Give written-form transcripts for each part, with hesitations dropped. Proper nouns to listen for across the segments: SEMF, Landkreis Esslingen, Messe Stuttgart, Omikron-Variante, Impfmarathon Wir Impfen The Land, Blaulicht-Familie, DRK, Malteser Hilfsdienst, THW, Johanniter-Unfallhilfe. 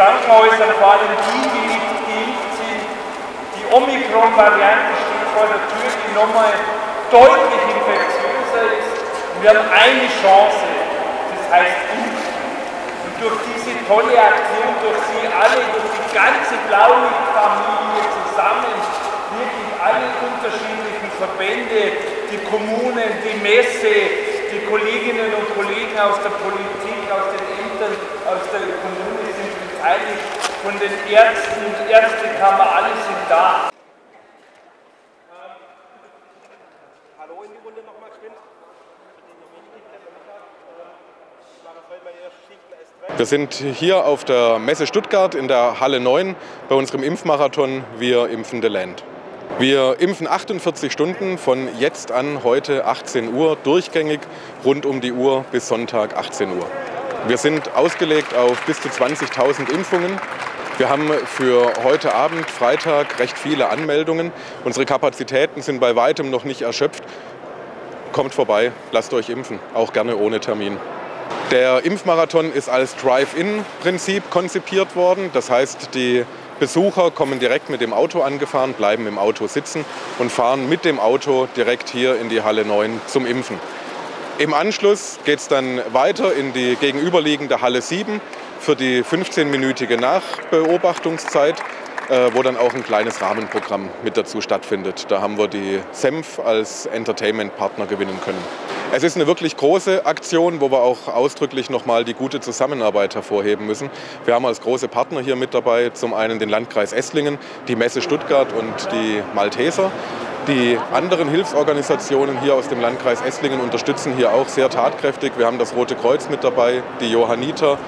Krankenhäusern, vor allem die, die nicht geimpft sind. Die Omikron-Variante steht vor der Tür, die nochmal deutlich infektiöser ist. Und wir haben eine Chance, das heißt Impfen. Und durch diese tolle Aktion, durch Sie alle, durch die ganze Blaulicht-Familie zusammen, wirklich alle unterschiedlichen Verbände, die Kommunen, die Messe, die Kolleginnen und Kollegen aus der Politik, aus den Ämtern, aus der Kommune sind beteiligt, von den Ärzten und Ärztekammer, alle sind da. Hallo in die Runde nochmal, Quint. Wir sind hier auf der Messe Stuttgart in der Halle 9 bei unserem Impfmarathon Wir Impfen The Land. Wir impfen 48 Stunden von jetzt an heute 18 Uhr durchgängig rund um die Uhr bis Sonntag 18 Uhr. Wir sind ausgelegt auf bis zu 20.000 Impfungen. Wir haben für heute Abend, Freitag, recht viele Anmeldungen. Unsere Kapazitäten sind bei weitem noch nicht erschöpft. Kommt vorbei, lasst euch impfen, auch gerne ohne Termin. Der Impfmarathon ist als Drive-In-Prinzip konzipiert worden. Das heißt, die Besucher kommen direkt mit dem Auto angefahren, bleiben im Auto sitzen und fahren mit dem Auto direkt hier in die Halle 9 zum Impfen. Im Anschluss geht es dann weiter in die gegenüberliegende Halle 7 für die 15-minütige Nachbeobachtungszeit, wo dann auch ein kleines Rahmenprogramm mit dazu stattfindet. Da haben wir die SEMF als Entertainment-Partner gewinnen können. Es ist eine wirklich große Aktion, wo wir auch ausdrücklich nochmal die gute Zusammenarbeit hervorheben müssen. Wir haben als große Partner hier mit dabei zum einen den Landkreis Esslingen, die Messe Stuttgart und die Malteser. Die anderen Hilfsorganisationen hier aus dem Landkreis Esslingen unterstützen hier auch sehr tatkräftig. Wir haben das Rote Kreuz mit dabei, die Johanniter,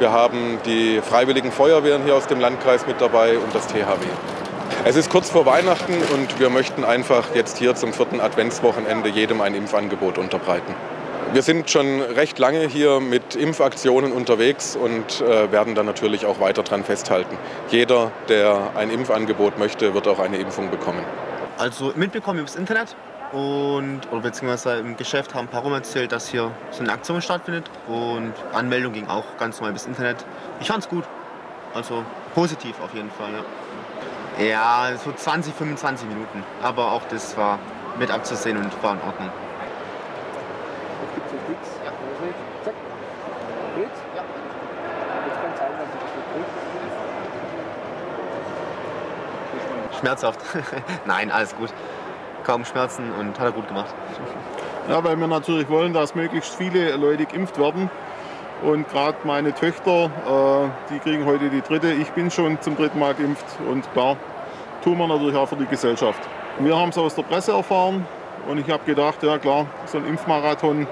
wir haben die Freiwilligen Feuerwehren hier aus dem Landkreis mit dabei und das THW. Es ist kurz vor Weihnachten und wir möchten einfach jetzt hier zum 4. Adventswochenende jedem ein Impfangebot unterbreiten. Wir sind schon recht lange hier mit Impfaktionen unterwegs und werden da natürlich auch weiter dran festhalten. Jeder, der ein Impfangebot möchte, wird auch eine Impfung bekommen. Also mitbekommen übers Internet oder beziehungsweise im Geschäft haben ein paar rum erzählt, dass hier so eine Aktion stattfindet und Anmeldung ging auch ganz normal übers Internet. Ich fand's gut, also positiv auf jeden Fall. Ja. Ja, so 20, 25 Minuten. Aber auch das war mit abzusehen und war in Ordnung. Schmerzhaft. Nein, alles gut. Kaum Schmerzen und hat er gut gemacht. Ja, weil wir natürlich wollen, dass möglichst viele Leute geimpft werden. Und gerade meine Töchter, die kriegen heute die dritte. Ich bin schon zum dritten Mal geimpft. Und klar, tun wir natürlich auch für die Gesellschaft. Wir haben es aus der Presse erfahren. Und ich habe gedacht, ja klar, so ein Impfmarathon,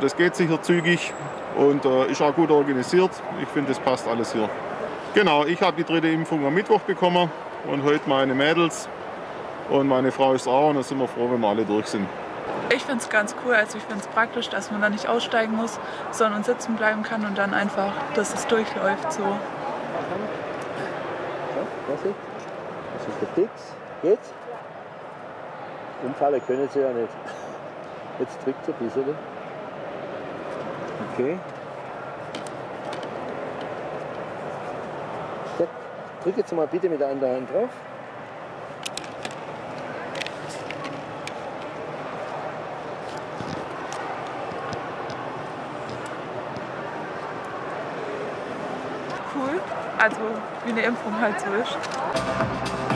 das geht sicher zügig. Und ist auch gut organisiert. Ich finde, das passt alles hier. Genau, ich habe die dritte Impfung am Mittwoch bekommen. Und heute meine Mädels. Und meine Frau ist auch. Und da sind wir froh, wenn wir alle durch sind. Ich finde es ganz cool, also ich finde es praktisch, dass man da nicht aussteigen muss, sondern sitzen bleiben kann und dann einfach, dass es durchläuft. So. Das ist der Blitz. Jetzt? Umfallen können Sie ja nicht. Jetzt drückt es ein bisschen. Okay. Drück jetzt mal bitte mit der anderen Hand drauf. Cool, also wie eine Impfung halt so ist.